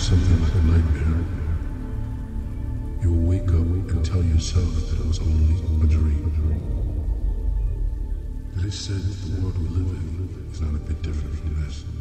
something like a nightmare. You'll wake up and tell yourself that it was only a dream. It is said that the world we live in is not a bit different from this.